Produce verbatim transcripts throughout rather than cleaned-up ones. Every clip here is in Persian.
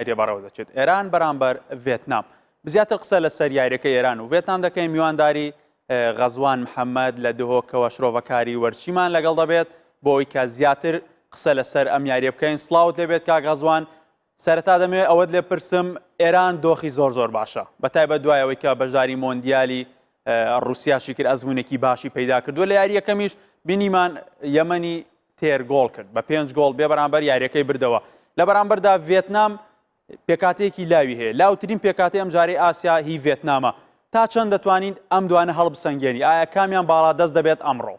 هەرێ بەڕەوە دەچێت ئێران بەرامبەر ڤێتنام. بزیاتر قسە لەسەر یاریەکەی ئێران و ڤێتنام دەکەین. میوانداری غەزوان محەممەد لە دهۆکەوە شرۆڤەکاری وەرچیمان لەگەڵ دەبێت بۆ ئەوەی کە زیاتر قسە لەسەر ئەم یاریە بکەین. سڵاوت لێبێت کاک غەزوان. سەرەتا دەمەوێت ئەوەت لێ پرسم، ئێران دۆخی زۆر زۆر باشە، بەتایبەت دوای ئەوەی کە بەشداری مۆندیالی ڕوسیاشی کرد ئەزمونێکی باشی پەیدا کردووە. لە یاریەکەمیش بینیمان یەمەنی تێرگۆڵ کرد بە پێنج گۆڵ بێ بەرامبەر یاریەکەی بردەوە. لە بەرامبەردا ڤێتنام پێکاتەیەکی لاوی هەیە، لاوترین پێکاتەی ئەم جارەی ئاسیا هی ڤێتنامە. تا چەند دەتوانین ئەم دوانە هەڵبسەنگێنی؟ ئایا کامیان باڵا دەست دەبێت ئەمڕۆ؟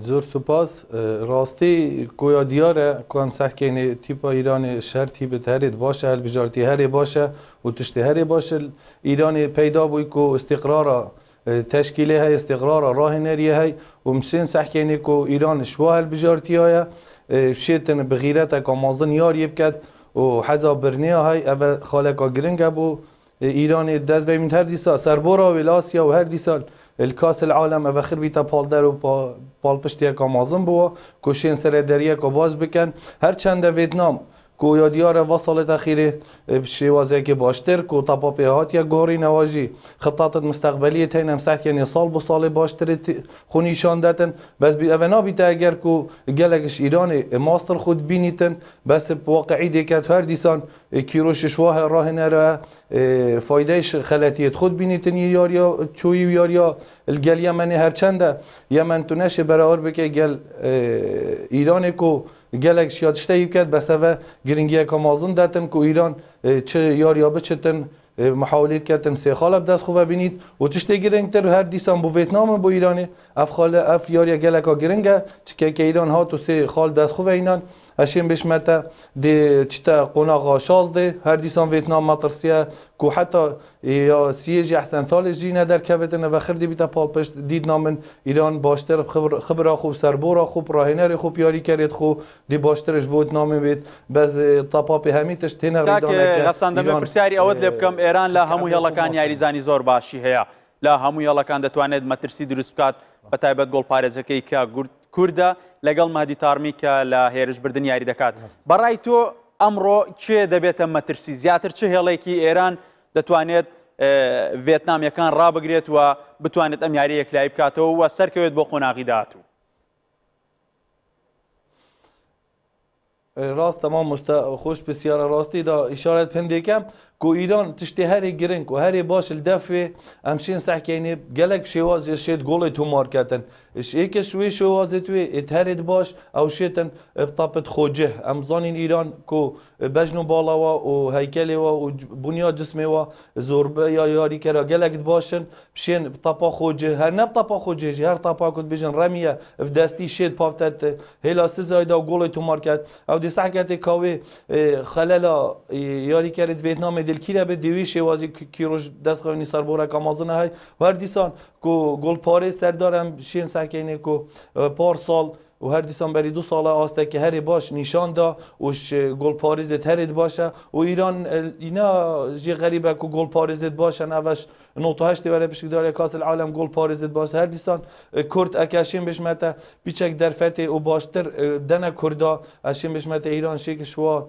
زور سپاس. راستی کویا دیاره کام سکنی تیپا ایران شرطی به تهرید باشه، البجارتی هری باشه و تشتی هری باشه. ایران پیدا بوی که استقرار تشکیل های استقرار راه نریه های و مشین سکنی که ایران شوا البجارتی های شیطن بغیرت که مازن یاریب کد و حضا برنی های او خالقا گرنگ بو ایران دست بیمید هر دیسا سربارا ولاسیا و هر دیسال الکاس العالم اواخر بیتا پالدر و پالپشتی که مازم بوا کشین سر دریه که باز بکن. هر چند ویتنام که یادیار و سالت اخیر شوازه که باشتر که تپاپیهات یا گاری نواجی خطات مستقبلی تین هم سخت یعنی سال با سال باشتر خونیشان دتن. بس اونا بیتا اگر که گلکش ایران ماستر خود بینیتن بس واقعی دیکت هر دیسان کیروش شواه راه نره فایدهش خلطیت خود بینیتن یاریا چوی و یاریا گل یمنی هر چنده یمن تونش برار بکه گل ایران که گلک شیادشته ایب کد بسته و گرنگیه که مازون دتن که ایران چه یاریا بچتن محاولیت کردن سه خالب دست خوب بینید و تشت گرنگتر هر دیسان بو ویتنام بو ایران اف خال اف یاریا گلکا گرنگه چکه که ایران ها تو سه خال دست خوب اینان اشیم بشمته دی چتا قناغا شازده هر دیسان ویتنام ماترسیه که حتی یا سیج احسن ثالث جینه در کوتن و خردی بیتا پالپشت دید نامن ایران باشتر خبره خوب سربورا خوب راهنر خوب یاری کرد خوب دی باشترش ویتنام بیت بس تاپاپی همیتش تنه ریدانه ئێران لە هەموو هێڵەکان یاریزانی زۆر باشی هەیە، لە هەموو هێڵەکان دەتوانێت مەترسی دروست بکات بە تایبەت گۆڵپارێزەکەی کە کووردە لەگەڵ مادی تارمی کە لە هێرشبردن یاری دەکات. بەڕای تۆ ئەمڕۆ کێ دەبێتە مەترسی زیاتر؟ چه هێڵێکی ئێران دەتوانێت ڤێتنامیەکان ڕابگرێت و بتوانێت ئەم یاری یەکلایی بکاتەوە و سەرکەوێت بۆ قۆناغی داهاتوو؟ راست تمام مشتا خوش بسیار راستی دا اشارت پندیکم که ایران تشتی هری گرنگ و هری باش الدفعه امشین سحکینی گلک شواز شد گل تو مارکتن اش ایکش وی شواز توی اتهرد باش او شیتن طاپت خوجه امزانین ایران که بجنو بالاوا و هیکل و بنیاد جسمی و زوربه یا یاری کرا گلک باشن بشین طاپا خوجه هر نب طاپا خوجه هر طاپا کد بجن رمیه دستی شد پافتت هلاس زایدا گل تو مارکت او دی سحکت کاوی خللا یاری کرد ویتنام دلکیره به دیوی شوازی کیروش دست خوانی سربوره کامازنه های هر دیسان که گلپاره سردارم شین سکینه که پار سال و هر دیسان بری دو ساله آسته که هر باش نشان دا وش گلپاره زد هرید باشه و ایران اینا جی غریبه که گلپاره زد باشه نوش نود و هشت وره پشکدار کاس العالم گلپاره زد باشه هر دیسان کرد اکشین بشمته پیچک در فتح و باشتر دنه کردا اشین بشمته ایران شکشوار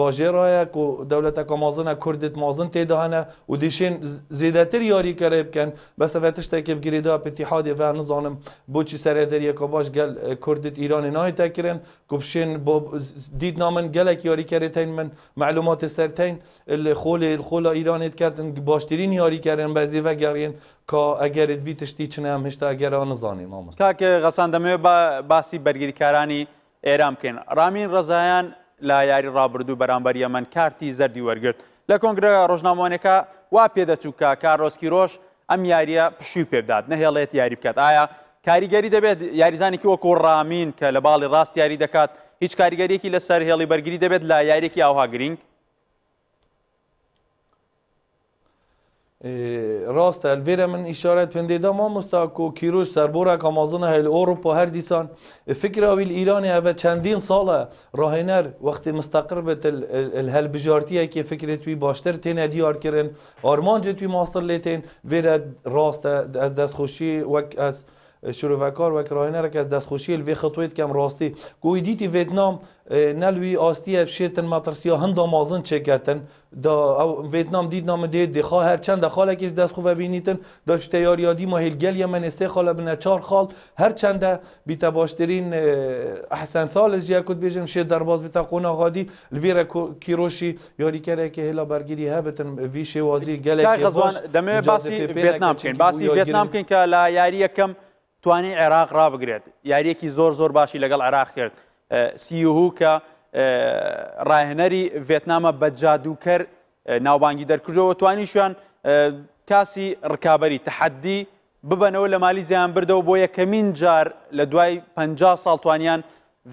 باجرای کو دولت کامازن کردت مازن تیدهانه و دیشین زیدتر یاری کرده بکن بس وقتش تکیب گریدا اتحاد و نظام بوچی سرداری که باش گل کردت ایران نهی تکرن کبشین با دید نامن گلک یاری کرده من معلومات سرتین الخول الخول ایرانیت کردن باشترین یاری کردن بعضی و گرین که اگر ادویتشتی چنین هم هشته اگر آن نظامی مامست. تا که غصندمه با باسی برگیری کردنی ایران کن. رامین رضایان لا یاری ڕابردوو بەرامبەر یەمەن کارتی زەردی وەرگرت. لە کۆنگرە ڕۆژنامەوانێکە وا پێدەچووکە کارۆسکیرۆش ئەم یاریە پشووی پێبدات نەهێڵێت یاری بکات. ئایا کاریگەری دەبێت یاریزانێکی وەکو ڕامین کە لە باڵی ڕاست یاری دەکات هیچ کاریگەریەکی لەسەر هێڵی بەرگری دەبێت لا یاریێکی ئاوها گرنگ؟ راست الویره من اشارت پندیدا ما مستاکو کیروش سربوره کامازون هل اروپا هر دیسان فکر اویل ایران او چندین ساله راهنر وقتی مستقر بت الهل بجارتیه که فکر توی باشتر تین دیار کرن آرمان توی ماستر لیتین ویره راست از دستخوشی و از شروعکار و کراینر که از دست خوشیل وی خطویت کم راستی کویدیتی ویتنام نلوی آستیه بشیتن مترسیا هندامازن چکتن دا ویتنام دید نام دید دخا هر چند خاله کیش دست خوب بینیتن داشت تیاریادی ماهیلگل یمن است خاله بنا چهار خال هر چند بیتا باشترین احسن ثالث جا کد بیشم شد درباز بیتا قونا غادی لویر کیروشی یاری کرده که هلا برگیری هبتن ویش وازی گله که خزوان دمه باسی ویتنام کن باسی ویتنام کن که لا یاری کم توانی عراق را بگیرد یاری کی زور زور باشی لگل عراق کرد سیوهو که راهنری ویتنام بجادو کرد ناوبانگی در کرد و توانی شوان کاسی رکابری تحدی ببنه و لمالی زیان برده و بویه کمین جار لدوای پنجاه سال توانیان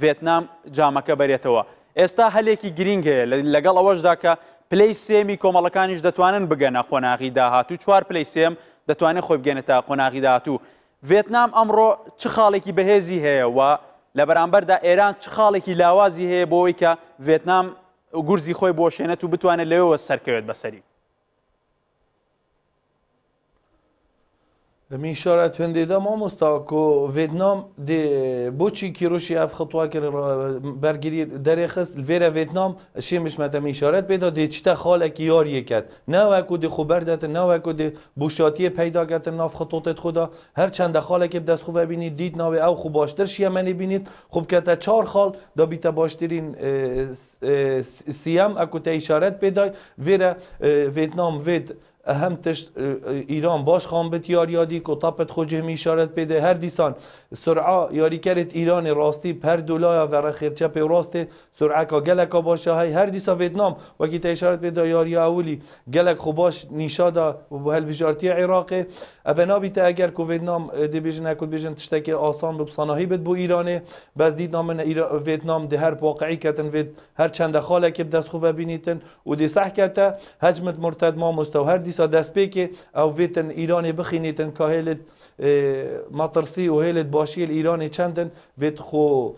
ویتنام جامکه بریتوا استا هلی کی گرینگه لگل اوش دا که پلی سیمی کۆمەڵەکانیش دەتوانن بگەنە قۆناغی داهاتوو چوار پلی سێم دەتوانێت خۆی بگەنێتە قۆناغی داهاتوو ڤێتنام ئەمڕۆ چ خاڵێکی بەهێزی هەیە و لە بەرامبەردا ئێران چ خاڵێکی لاوازی هەیە بۆ ئەوەی کە ڤێتنام گورزی خۆی بۆشێنێت و بتوانێت لەوێوە سەرکەوێت بەسەری دمی شرایط هندی دام آموزت که ویتنام دی بچی کیروشی اف خطوه که برگیری در خست ویر ویتنام شیمش متمی شرایط پیدا دی چیتا خاله کیاری کرد نه وقتی دی خبر داد نه وقتی دی بوشاتی پیدا کرد ناف خطوت خدا هر چند خاله که دست خوب بینید دید ناو او خوب باشتر شیه منی بینید خوب که تا چهار خال دا بیت باشترین سیام اکو تا اشارت پیدا ویر ویتنام وید هم تش ایران باش خان بت یار یادی کتابت خوجه می اشارت بده هر دیسان سرعه یاری کرد ایران راستی پر دولا و رخیرچه په راست سرعه کا گلک باشه های هر دیسا ویتنام وقتی تا اشارت بده یاری اولی گلک خو باش نشادا و هل بجارتی عراق اونا بیت اگر کو ویتنام دی بیژن کو بیژن تشتک آسان لب صناهی بد بو ایران بس دید نام ویتنام ده هر واقعی کتن وید هر چند خاله که دست خوب بینیتن و دی صح کته هجمت مرتد ما مستوهر دی دست پیکه او ویتن ایرانی بخینیتن که هیلت مطرسی و هیلت باشیل ایرانی چندن ویت خو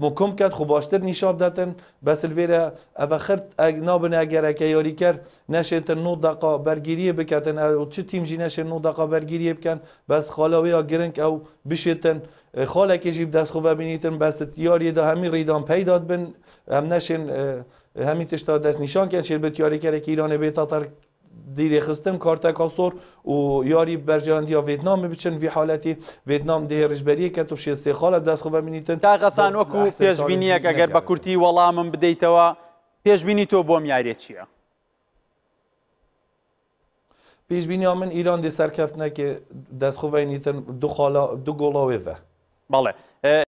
مکم کرد خو باشتر نیشاب داتن بس الویره او خرد نابنه اگر اکه یاری کرد نشیتن نو دقا برگیریه بکتن او چه تیم جی نشه نو دقا برگیریه بکن بس خالاوی ها گرنگ او بشیتن خاله کشیب دست خو ببینیتن بس یاری دا همین ریدان پیداد بن هم نشین همین تشتا دست نشان کن شیربت یاری کرد که ایران بیتا تر دیره خستم کارتا کاسور و یاری برجاندیا ویتنام بچن وی حالتی ویتنام ده رجبریه که تو شیل سیخاله دست خوبه مینیتن تا قسان وکو پیش بینیه که اگر با کرتی والا من بدیتوا پیش بینی تو بوم یاری چیه؟ پیش بینی من ایران دی سرکفتنه که دست خوبه اینیتن دو, دو گلاوه و بله